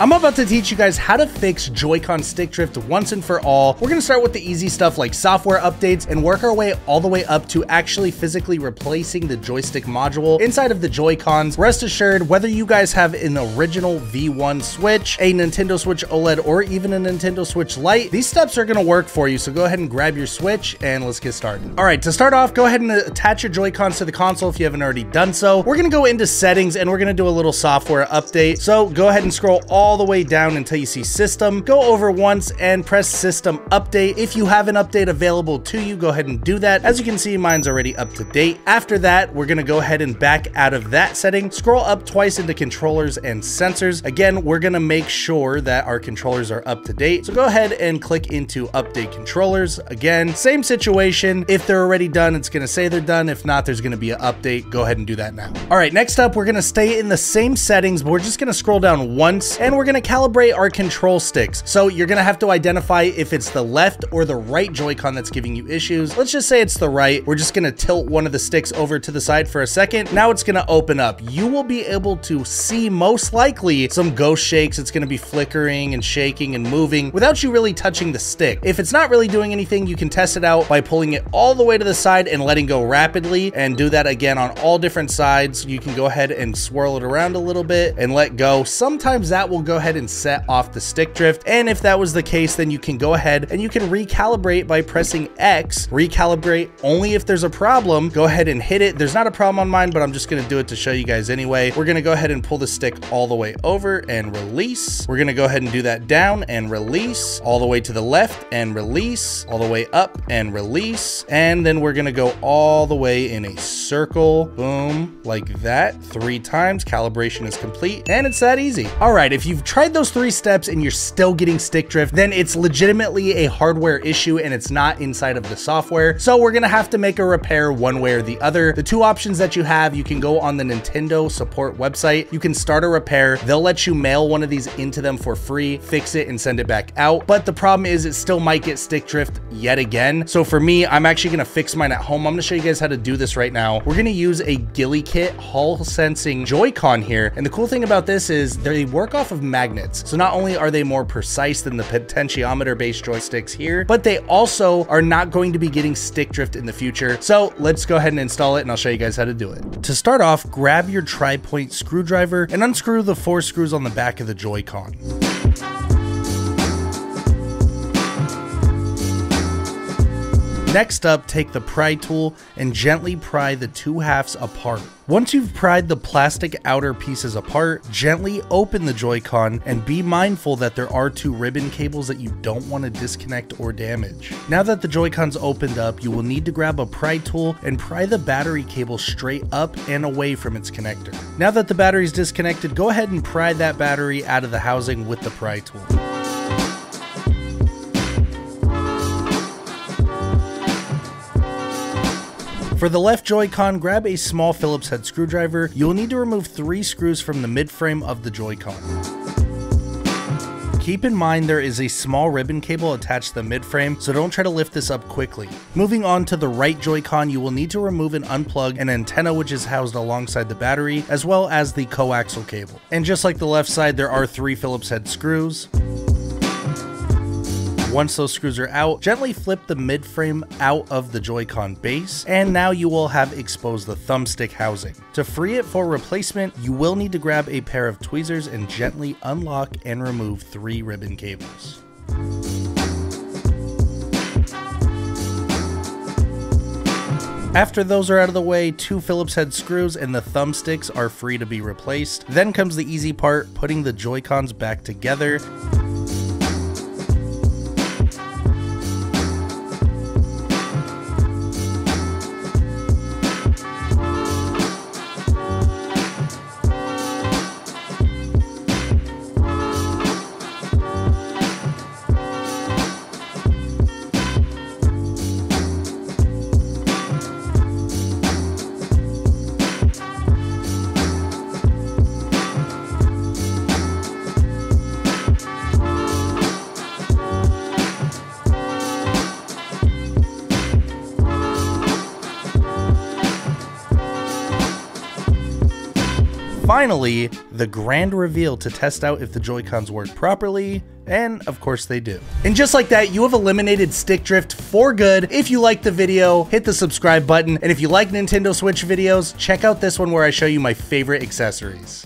I'm about to teach you guys how to fix Joy-Con stick drift once and for all. We're gonna start with the easy stuff like software updates and work our way all the way up to actually physically replacing the joystick module inside of the Joy-Cons. Rest assured, whether you guys have an original V1 Switch, a Nintendo Switch OLED, or even a Nintendo Switch Lite, these steps are gonna work for you. So go ahead and grab your Switch and let's get started. All right, to start off, go ahead and attach your Joy-Cons to the console if you haven't already done so. We're gonna go into settings and we're gonna do a little software update. So go ahead and scroll all the way down until you see system. Go over once and press system update. If you have an update available to you, go ahead and do that. As you can see, mine's already up to date. After that, we're gonna go ahead and back out of that setting, scroll up twice into controllers and sensors. Again, we're gonna make sure that our controllers are up to date. So go ahead and click into update controllers. Again, same situation. If they're already done, it's gonna say they're done. If not, there's gonna be an update. Go ahead and do that now. All right, next up, we're gonna stay in the same settings, but we're just gonna scroll down once and we're gonna calibrate our control sticks. So you're gonna have to identify if it's the left or the right Joy-Con that's giving you issues. Let's just say it's the right. We're just gonna tilt one of the sticks over to the side for a second. Now it's gonna open up. You will be able to see most likely some ghost shakes. It's gonna be flickering and shaking and moving without you really touching the stick. If it's not really doing anything, you can test it out by pulling it all the way to the side and letting go rapidly, and do that again on all different sides. You can go ahead and swirl it around a little bit and let go. Sometimes that will go ahead and set off the stick drift, and if that was the case, then you can go ahead and you can recalibrate by pressing X. Recalibrate only if there's a problem. Go ahead and hit it. There's not a problem on mine, but I'm just gonna do it to show you guys anyway. We're gonna go ahead and pull the stick all the way over and release. We're gonna go ahead and do that down and release, all the way to the left and release, all the way up and release, and then we're gonna go all the way in a circle, boom, like that, 3 times. Calibration is complete, and it's that easy. All right, if you've tried those 3 steps and you're still getting stick drift, then it's legitimately a hardware issue and it's not inside of the software. So we're gonna have to make a repair one way or the other. The 2 options that you have, you can go on the Nintendo support website, you can start a repair, they'll let you mail one of these into them for free, fix it and send it back out. But the problem is it still might get stick drift yet again. So for me, I'm actually gonna fix mine at home. I'm gonna show you guys how to do this right now. We're gonna use a Gulikit Hall Sensing Joy-Con here. And the cool thing about this is they work off of magnets. So not only are they more precise than the potentiometer based joysticks here, but they also are not going to be getting stick drift in the future. So let's go ahead and install it and I'll show you guys how to do it. To start off, grab your tri-point screwdriver and unscrew the 4 screws on the back of the Joy-Con. Next up, take the pry tool and gently pry the 2 halves apart. Once you've pried the plastic outer pieces apart, gently open the Joy-Con and be mindful that there are 2 ribbon cables that you don't want to disconnect or damage. Now that the Joy-Con's opened up, you will need to grab a pry tool and pry the battery cable straight up and away from its connector. Now that the battery's disconnected, go ahead and pry that battery out of the housing with the pry tool. For the left Joy-Con, grab a small Phillips head screwdriver. You'll need to remove 3 screws from the midframe of the Joy-Con. Keep in mind there is a small ribbon cable attached to the midframe, so don't try to lift this up quickly. Moving on to the right Joy-Con, you will need to remove and unplug an antenna which is housed alongside the battery, as well as the coaxial cable. And just like the left side, there are 3 Phillips head screws. Once those screws are out, gently flip the midframe out of the Joy-Con base, and now you will have exposed the thumbstick housing. To free it for replacement, you will need to grab a pair of tweezers and gently unlock and remove 3 ribbon cables. After those are out of the way, 2 Phillips head screws and the thumbsticks are free to be replaced. Then comes the easy part, putting the Joy-Cons back together. finally, the grand reveal to test out if the Joy-Cons work properly, and of course they do. And just like that, you have eliminated stick drift for good. If you like the video, hit the subscribe button, and if you like Nintendo Switch videos, check out this one where I show you my favorite accessories.